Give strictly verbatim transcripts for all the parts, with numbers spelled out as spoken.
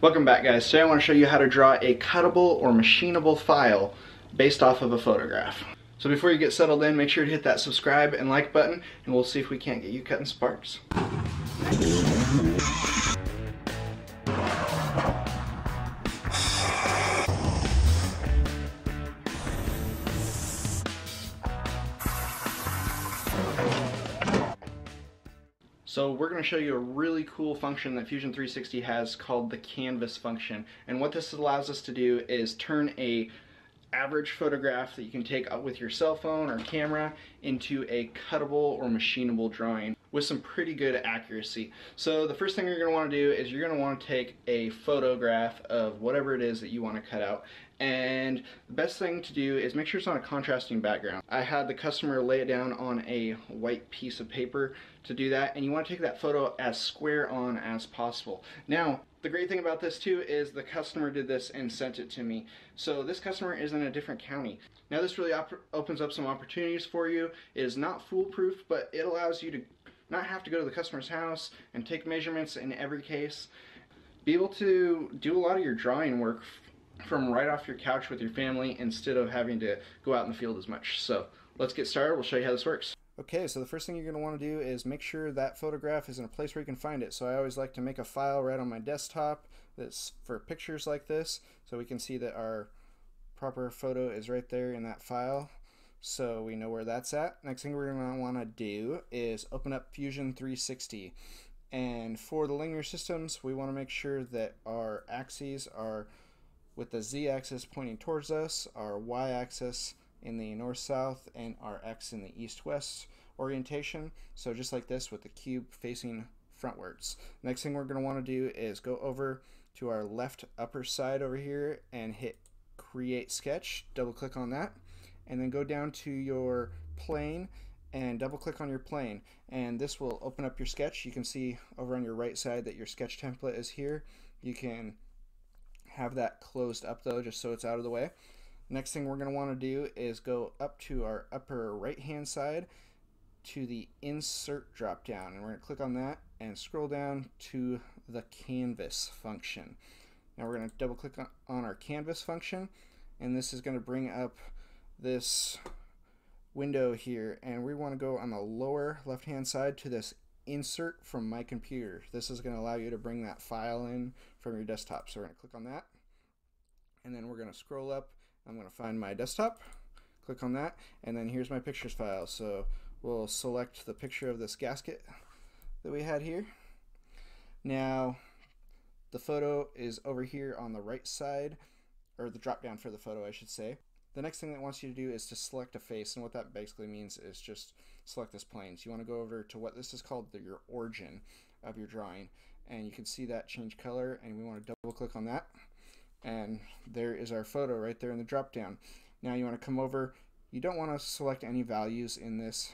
Welcome back, guys. Today I want to show you how to draw a cuttable or machinable file based off of a photograph. So before you get settled in, make sure to hit that subscribe and like button, and we'll see if we can't get you cutting sparks. So we're going to show you a really cool function that Fusion three sixty has called the Canvas function. And what this allows us to do is turn a average photograph that you can take with your cell phone or camera into a cuttable or machinable drawing with some pretty good accuracy. So the first thing you're going to want to do is you're going to want to take a photograph of whatever it is that you want to cut out. And the best thing to do is make sure it's on a contrasting background. I had the customer lay it down on a white piece of paper to do that, and you want to take that photo as square on as possible. Now, the great thing about this too is the customer did this and sent it to me. So this customer is in a different county. Now this really op opens up some opportunities for you. It is not foolproof, but it allows you to not have to go to the customer's house and take measurements in every case. Be able to do a lot of your drawing work from right off your couch with your family instead of having to go out in the field as much. So let's get started. We'll show you how this works. Okay, so the first thing you're going to want to do is make sure that photograph is in a place where you can find it. So I always like to make a file right on my desktop that's for pictures like this, so we can see that our proper photo is right there in that file, so we know where that's at. Next thing we're going to want to do is open up Fusion three sixty. And for the Langmuir Systems, we want to make sure that our axes are with the z-axis pointing towards us, our y-axis in the north-south, and our x in the east-west orientation. So just like this, with the cube facing frontwards. Next thing we're going to want to do is go over to our left upper side over here and hit Create Sketch, double-click on that, and then go down to your plane and double-click on your plane. And this will open up your sketch. You can see over on your right side that your sketch template is here. You can have that closed up though, just so it's out of the way. Next thing we're going to want to do is go up to our upper right hand side to the insert drop down, and we're going to click on that and scroll down to the Canvas function. Now we're going to double click on our Canvas function, and this is going to bring up this window here, and we want to go on the lower left hand side to this insert from my computer. This is going to allow you to bring that file in from your desktop. So we're going to click on that, and then we're going to scroll up. I'm going to find my desktop, click on that, and then here's my pictures file. So we'll select the picture of this gasket that we had here. Now the photo is over here on the right side, or the drop down for the photo I should say. The next thing that it wants you to do is to select a face, and what that basically means is just select this plane. So you want to go over to what this is called the, your origin of your drawing, and you can see that change color, and we want to double click on that, and there is our photo right there in the drop down. Now you want to come over. You don't want to select any values in this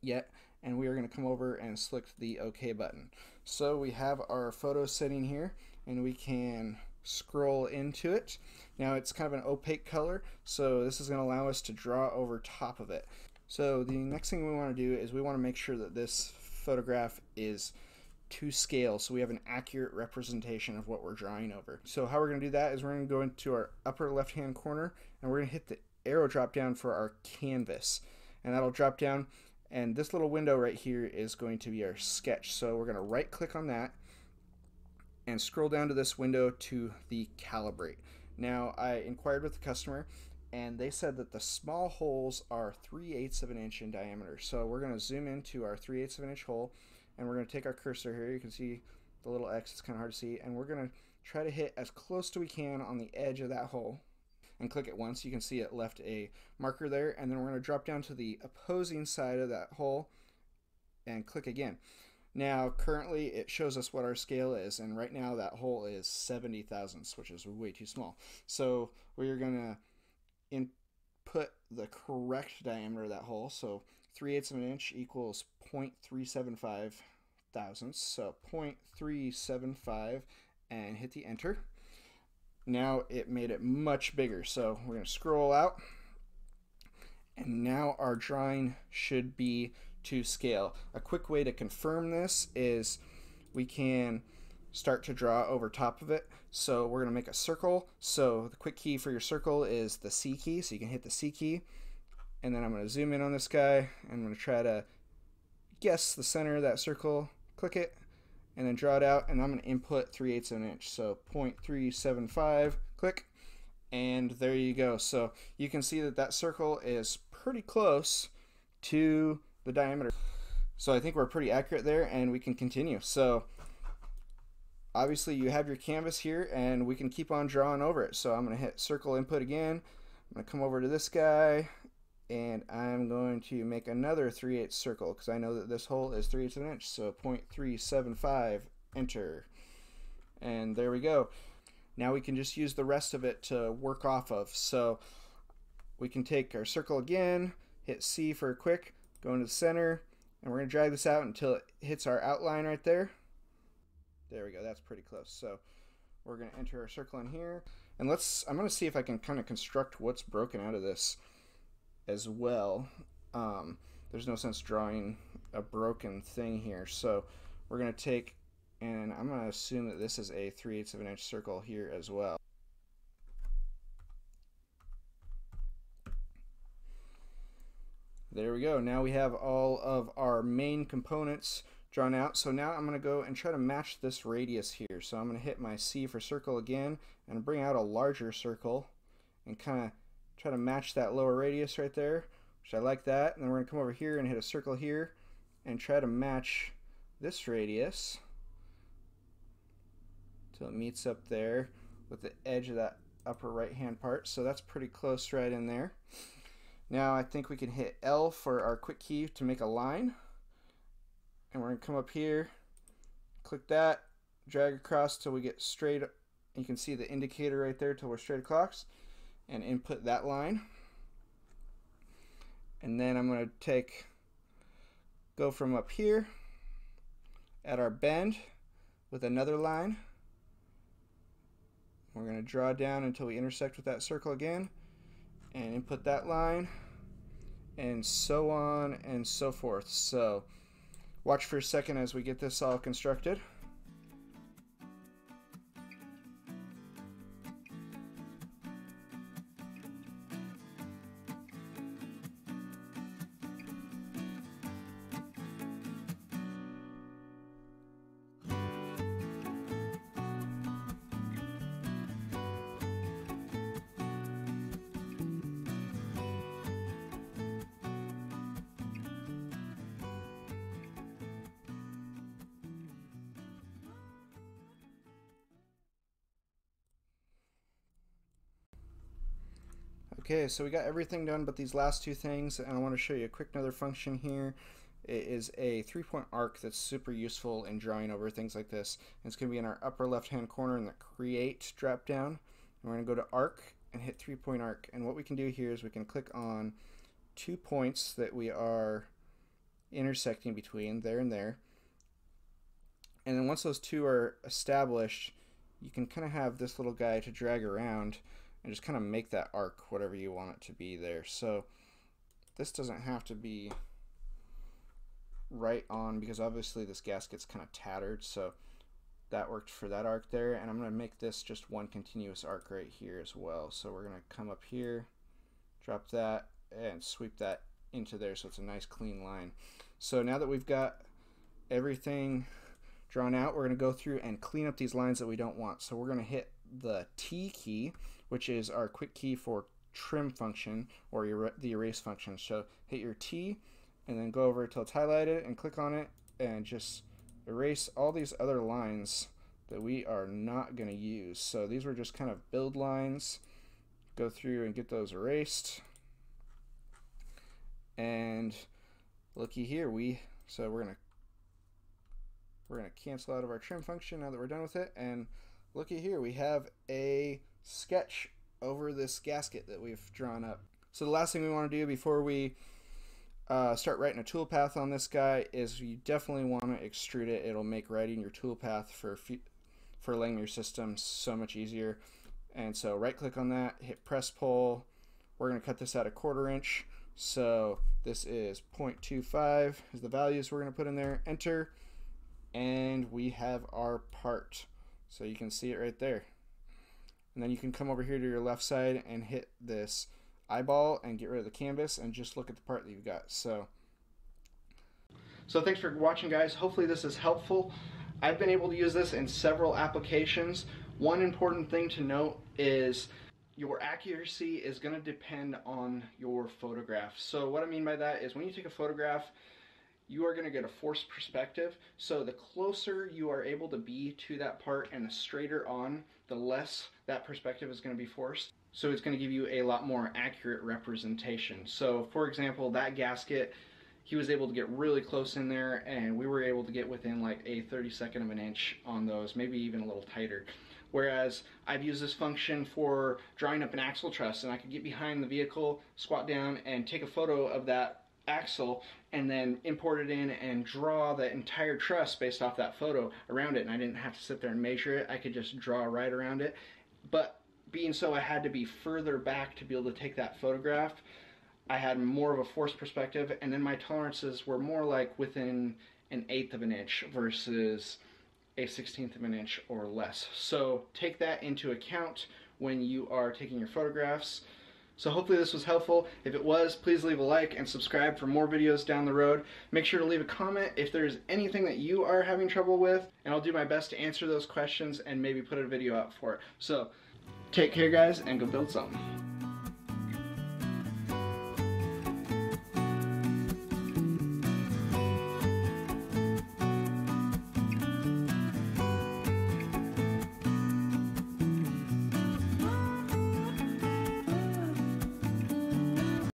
yet, and we are going to come over and select the OK button. So we have our photo sitting here, and we can scroll into it. Now it's kind of an opaque color, so this is going to allow us to draw over top of it. So the next thing we want to do is we want to make sure that this photograph is to scale, so we have an accurate representation of what we're drawing over. So how we're going to do that is we're going to go into our upper left hand corner, and we're going to hit the arrow drop down for our canvas, and that'll drop down, and this little window right here is going to be our sketch. So we're going to right click on that and scroll down to this window to the calibrate. Now I inquired with the customer, and they said that the small holes are three eighths of an inch in diameter. So we're going to zoom into our three eighths of an inch hole, and we're going to take our cursor here. You can see the little X, it's kind of hard to see, and we're going to try to hit as close to we can on the edge of that hole and click it once. You can see it left a marker there, and then we're going to drop down to the opposing side of that hole and click again. Now currently it shows us what our scale is, and right now that hole is seventy thousandths, which is way too small. So we're gonna input the correct diameter of that hole. So three eighths of an inch equals zero point three seven five thousandths. So zero point three seven five, and hit the enter. Now it made it much bigger. So we're gonna scroll out, and now our drawing should be to scale. A quick way to confirm this is we can start to draw over top of it. So we're going to make a circle. So the quick key for your circle is the C key. So you can hit the C key. And then I'm going to zoom in on this guy. I'm going to try to guess the center of that circle. Click it and then draw it out. And I'm going to input three eighths of an inch. So zero point three seven five, click. And there you go. So you can see that that circle is pretty close to the diameter. So I think we're pretty accurate there, and we can continue. So obviously you have your canvas here, and we can keep on drawing over it. So I'm going to hit circle input again. I'm going to come over to this guy, and I'm going to make another three eighths circle because I know that this hole is three eighths of an inch. So zero point three seven five, enter. And there we go. Now we can just use the rest of it to work off of. So we can take our circle again, hit C for a quick, go into the center, and we're going to drag this out until it hits our outline right there. There we go. That's pretty close. So we're going to enter our circle in here. And let's, I'm going to see if I can kind of construct what's broken out of this as well. Um, there's no sense drawing a broken thing here. So we're going to take, and I'm going to assume that this is a three eighths of an inch circle here as well. There we go. Now we have all of our main components drawn out. So now I'm going to go and try to match this radius here. So I'm going to hit my C for circle again and bring out a larger circle and kind of try to match that lower radius right there, which I like that. And then we're going to come over here and hit a circle here and try to match this radius till it meets up there with the edge of that upper right-hand part. So that's pretty close right in there. Now I think we can hit L for our quick key to make a line. And we're going to come up here, click that, drag across till we get straight. You can see the indicator right there till we're straight across, and input that line. And then I'm going to take, go from up here at our bend with another line. We're going to draw down until we intersect with that circle again and input that line, and so on and so forth. So watch for a second as we get this all constructed. Okay, so we got everything done but these last two things, and I want to show you a quick another function here. It is a three-point arc that's super useful in drawing over things like this. And it's going to be in our upper left-hand corner in the Create drop-down. And we're going to go to Arc and hit three-point arc. And what we can do here is we can click on two points that we are intersecting between, there and there. And then once those two are established, you can kind of have this little guy to drag around and just kind of make that arc whatever you want it to be there. So this doesn't have to be right on because obviously this gasket's kind of tattered, so that worked for that arc there. And I'm going to make this just one continuous arc right here as well. So we're going to come up here, drop that, and sweep that into there so it's a nice clean line. So now that we've got everything drawn out, we're going to go through and clean up these lines that we don't want. So we're going to hit the T key, which is our quick key for trim function or er the erase function. So hit your T and then go over till it's highlighted and click on it and just erase all these other lines that we are not going to use. So these were just kind of build lines. Go through and get those erased. And looky here, we so we're gonna we're gonna cancel out of our trim function now that we're done with it. And looky here, we have a sketch over this gasket that we've drawn up. So the last thing we want to do before we uh, start writing a toolpath on this guy is you definitely want to extrude it. It'll make writing your toolpath for for Langmuir Systems so much easier. And so right click on that, hit press pull. We're going to cut this out a quarter inch. So this is zero point two five is the values we're going to put in there. Enter. and we have our part. So you can see it right there. And then you can come over here to your left side and hit this eyeball and get rid of the canvas and just look at the part that you've got. So, so thanks for watching, guys. Hopefully this is helpful. I've been able to use this in several applications. One important thing to note is your accuracy is going to depend on your photograph. So what I mean by that is when you take a photograph, you are going to get a forced perspective. So the closer you are able to be to that part and the straighter on, the less that perspective is going to be forced. So it's going to give you a lot more accurate representation. So for example, that gasket, he was able to get really close in there, and we were able to get within like a thirty-second of an inch on those, maybe even a little tighter. Whereas I've used this function for drawing up an axle truss, and I could get behind the vehicle, squat down, and take a photo of that axle and then import it in and draw the entire truss based off that photo around it, and I didn't have to sit there and measure it. I could just draw right around it. But being so I had to be further back to be able to take that photograph, I had more of a forced perspective, and then my tolerances were more like within an eighth of an inch versus a sixteenth of an inch or less. So take that into account when you are taking your photographs. So hopefully this was helpful. If it was, please leave a like and subscribe for more videos down the road. Make sure to leave a comment if there's anything that you are having trouble with, and I'll do my best to answer those questions and maybe put a video out for it. So take care, guys, and go build something.